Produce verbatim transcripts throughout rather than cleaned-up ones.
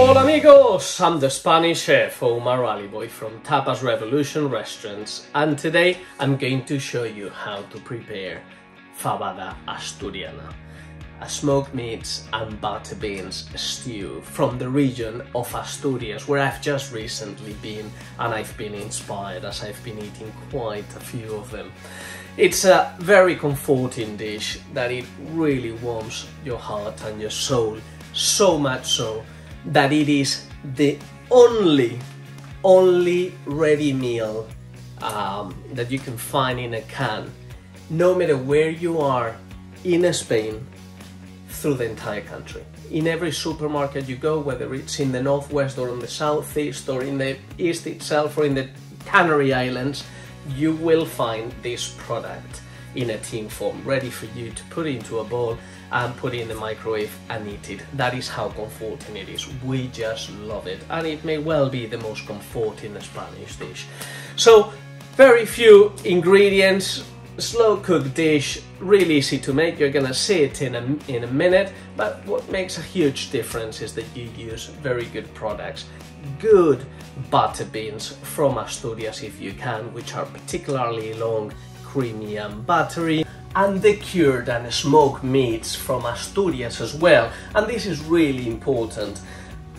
Hola amigos! I'm the Spanish chef Omar Allibhoy from Tapas Revolution Restaurants, and today I'm going to show you how to prepare Fabada Asturiana, a smoked meats and butter beans stew from the region of Asturias, where I've just recently been, and I've been inspired as I've been eating quite a few of them. It's a very comforting dish that it really warms your heart and your soul, so much so that it is the only, only ready meal um, that you can find in a can, no matter where you are in Spain, through the entire country. In every supermarket you go, whether it's in the northwest or in the southeast or in the east itself or in the Canary Islands, you will find this product in a tin form, ready for you to put into a bowl and put it in the microwave and eat it. That is how comforting it is. We just love it, and it may well be the most comforting Spanish dish. So, very few ingredients, slow-cooked dish, really easy to make. You're gonna see it in a, in a minute, but what makes a huge difference is that you use very good products, good butter beans from Asturias if you can, which are particularly long, creamy and buttery, and the cured and smoked meats from Asturias as well. And this is really important.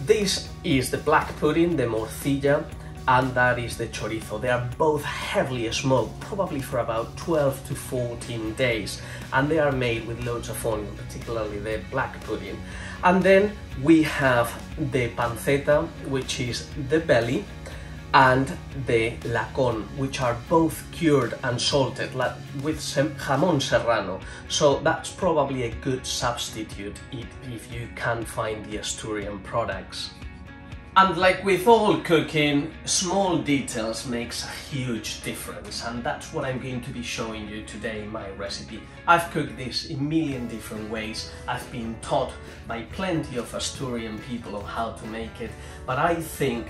This is the black pudding, the morcilla, and that is the chorizo. They are both heavily smoked, probably for about twelve to fourteen days, and they are made with loads of onion, particularly the black pudding. And then we have the pancetta, which is the belly, and the lacón, which are both cured and salted with jamón serrano. So that's probably a good substitute if you can't find the Asturian products. And like with all cooking, small details makes a huge difference, and that's what I'm going to be showing you today in my recipe. I've cooked this in a million different ways. I've been taught by plenty of Asturian people on how to make it, but I think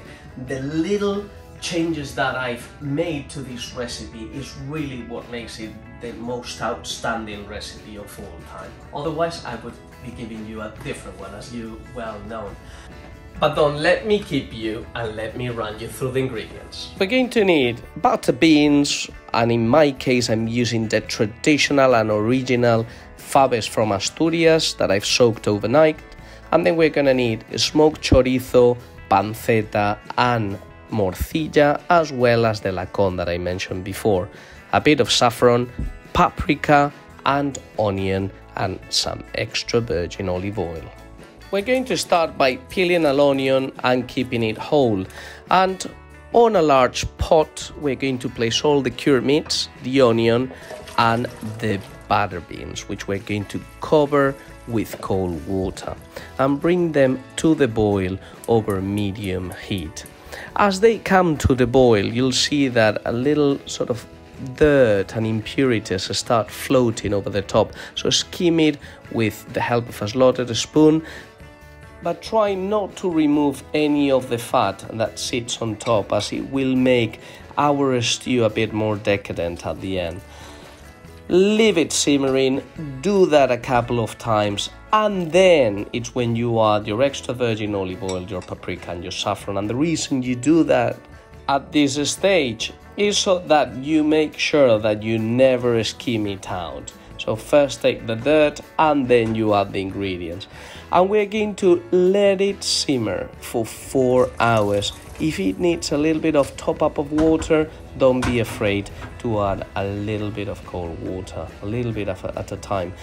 the little changes that I've made to this recipe is really what makes it the most outstanding recipe of all time. Otherwise, I would be giving you a different one, as you well know. But don't let me keep you, and let me run you through the ingredients. We're going to need butter beans, and in my case I'm using the traditional and original fabes from Asturias that I've soaked overnight. And then we're gonna need smoked chorizo, pancetta and morcilla, as well as the lacón that I mentioned before, a bit of saffron, paprika and onion, and some extra virgin olive oil. We're going to start by peeling an onion and keeping it whole. And on a large pot, we're going to place all the cured meats, the onion and the butter beans, which we're going to cover with cold water and bring them to the boil over medium heat. As they come to the boil, you'll see that a little sort of dirt and impurities start floating over the top. So skim it with the help of a slotted spoon, but try not to remove any of the fat that sits on top, as it will make our stew a bit more decadent at the end. Leave it simmering, do that a couple of times, and then it's when you add your extra virgin olive oil, your paprika and your saffron. And the reason you do that at this stage is so that you make sure that you never skim it out. So first take the dirt and then you add the ingredients. And we're going to let it simmer for four hours. If it needs a little bit of top up of water, don't be afraid to add a little bit of cold water, a little bit at a time.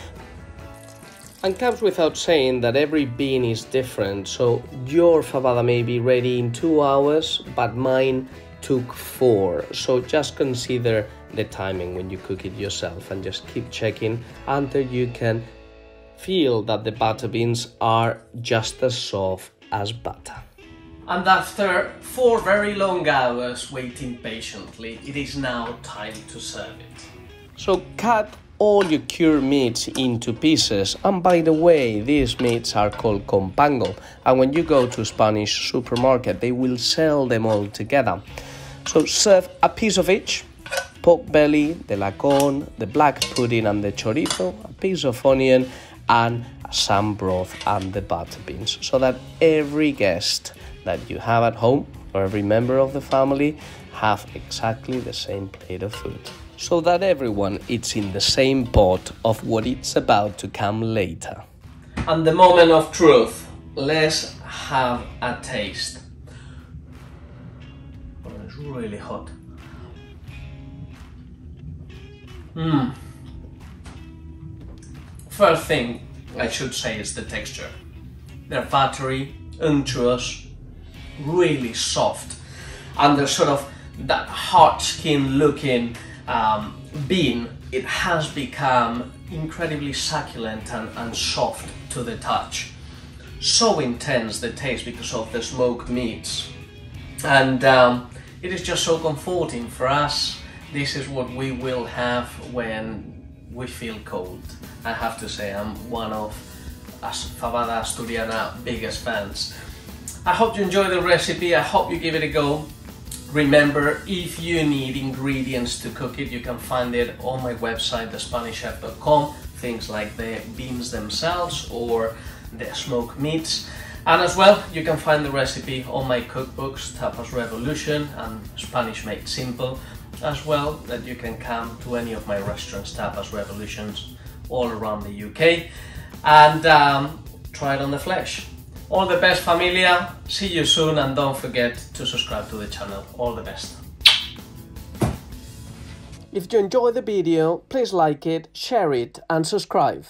And comes without saying that every bean is different. So your fabada may be ready in two hours, but mine took four. So just consider the timing when you cook it yourself, and just keep checking until you can feel that the butter beans are just as soft as butter. And after four very long hours waiting patiently, it is now time to serve it. So cut all your cured meats into pieces, and by the way, these meats are called compango, and when you go to a Spanish supermarket they will sell them all together. So serve a piece of each: pork belly, the lacón, the black pudding and the chorizo, a piece of onion and some broth and the butter beans, so that every guest that you have at home or every member of the family have exactly the same plate of food, so that everyone eats in the same pot of what it's about to come later. And the moment of truth, let's have a taste. Oh, it's really hot. Mm. First thing I should say is the texture. They're buttery, unctuous, really soft, and they're sort of that hot skin looking um, bean. It has become incredibly succulent and, and soft to the touch. So intense the taste because of the smoked meats, and um, it is just so comforting for us. This is what we will have when we feel cold. I have to say I'm one of Fabada Asturiana biggest fans. I hope you enjoy the recipe. I hope you give it a go. Remember, if you need ingredients to cook it, you can find it on my website, the spanish chef dot com. Things like the beans themselves or the smoked meats. And as well, you can find the recipe on my cookbooks, Tapas Revolution and Spanish Made Simple. As well, that you can come to any of my restaurants, Tapas Revolutions, all around the U K, and um, try it on the flesh. All the best, familia. See you soon, and don't forget to subscribe to the channel. All the best. If you enjoyed the video, please like it, share it and subscribe.